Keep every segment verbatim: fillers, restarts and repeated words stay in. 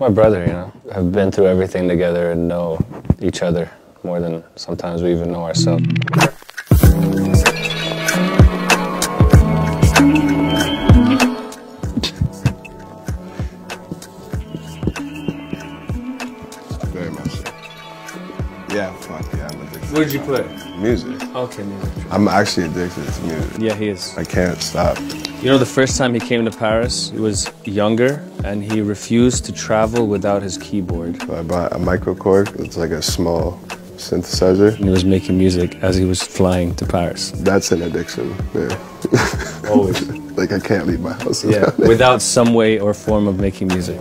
My brother, you know, have been through everything together and know each other more than sometimes we even know ourselves. Very much so. Yeah, fuck yeah, I'm addicted. What did you play? Music. Okay, music. I'm actually addicted to music. Yeah, he is. I can't stop. You know, the first time he came to Paris, he was younger, and he refused to travel without his keyboard. So I bought a Microkorg. It's like a small synthesizer. And he was making music as he was flying to Paris. That's an addiction, yeah. Always. Like, I can't leave my house without it. Yeah, without some way or form of making music.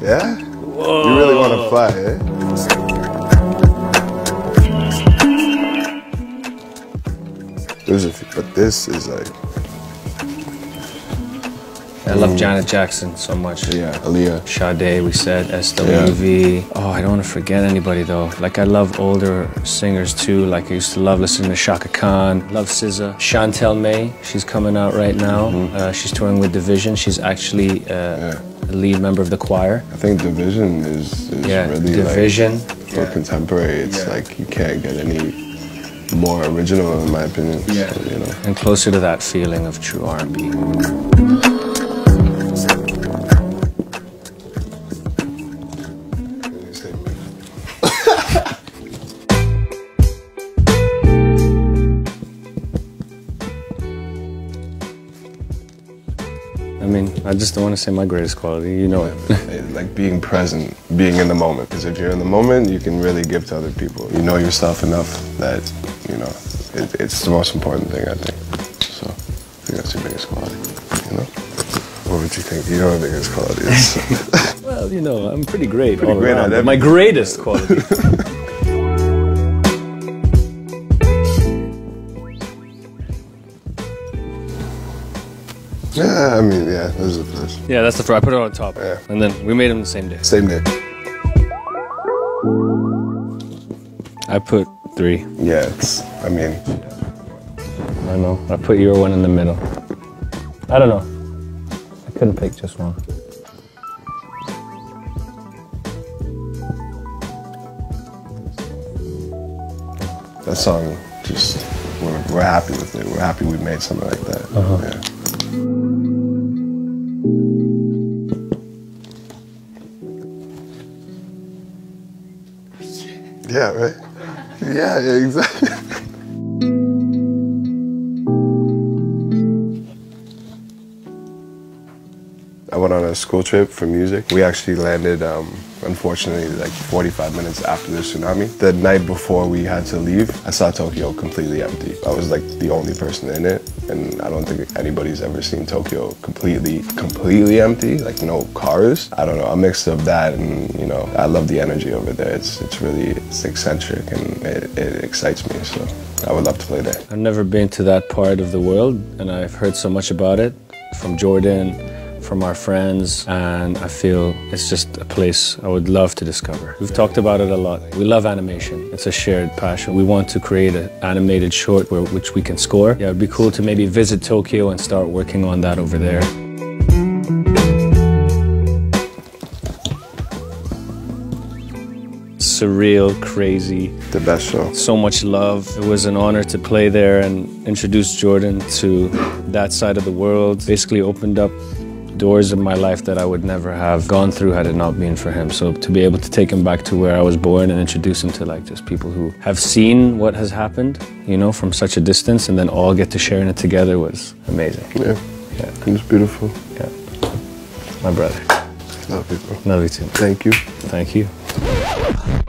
Yeah? Whoa. You really want to fly, eh? There's a few, but this is like... I love Janet Jackson so much. Yeah, Aaliyah. Sade, we said, S W V. Yeah. Oh, I don't want to forget anybody though. Like I love older singers too. Like I used to love listening to Shaka Khan. Love S Z A. Chantel May, she's coming out right now. Mm-hmm. uh, she's touring with Division. She's actually uh, yeah. a lead member of the choir. I think Division is, is yeah, really Division. Like, for yeah. contemporary, it's yeah. like you can't get any more original, in my opinion. Yeah. So, you know. And closer to that feeling of true R and B. I mean, I just don't want to say my greatest quality, you know it. Like being present, being in the moment. Because if you're in the moment, you can really give to other people. You know yourself enough that, you know, it, it's the most important thing, I think. So, I think that's your biggest quality, you know? What would you think your biggest quality is? Well, you know, I'm pretty great pretty all great around, at my greatest quality. Yeah, I mean, yeah, this is the first. Yeah, that's the first. I put it on top. Yeah. And then we made them the same day. Same day. I put three. Yeah, it's, I mean. I know. I put your one in the middle. I don't know. I couldn't pick just one. That song, just, we're, we're happy with it. We're happy we made something like that. Uh-huh. Yeah. Yeah, right? Yeah, yeah, exactly. I went on a school trip for music. We actually landed, um, unfortunately, like forty-five minutes after the tsunami. The night before we had to leave, I saw Tokyo completely empty. I was like the only person in it, and I don't think anybody's ever seen Tokyo completely, completely empty, like no cars. I don't know, a mix of that and, you know, I love the energy over there. It's, it's really, it's eccentric and it, it excites me, so I would love to play there. I've never been to that part of the world, and I've heard so much about it from Jordan, from our friends, and I feel it's just a place I would love to discover. We've talked about it a lot. We love animation. It's a shared passion. We want to create an animated short where, which we can score. Yeah, it'd be cool to maybe visit Tokyo and start working on that over there. Surreal, crazy. The best show. So much love. It was an honor to play there and introduce Jordan to that side of the world. Basically opened up doors in my life that I would never have gone through had it not been for him. So to be able to take him back to where I was born and introduce him to like just people who have seen what has happened, you know, from such a distance, and then all get to sharing it together was amazing. Yeah, yeah. It was beautiful. Yeah. My brother. Love you, bro. Love you too. Thank you. Thank you.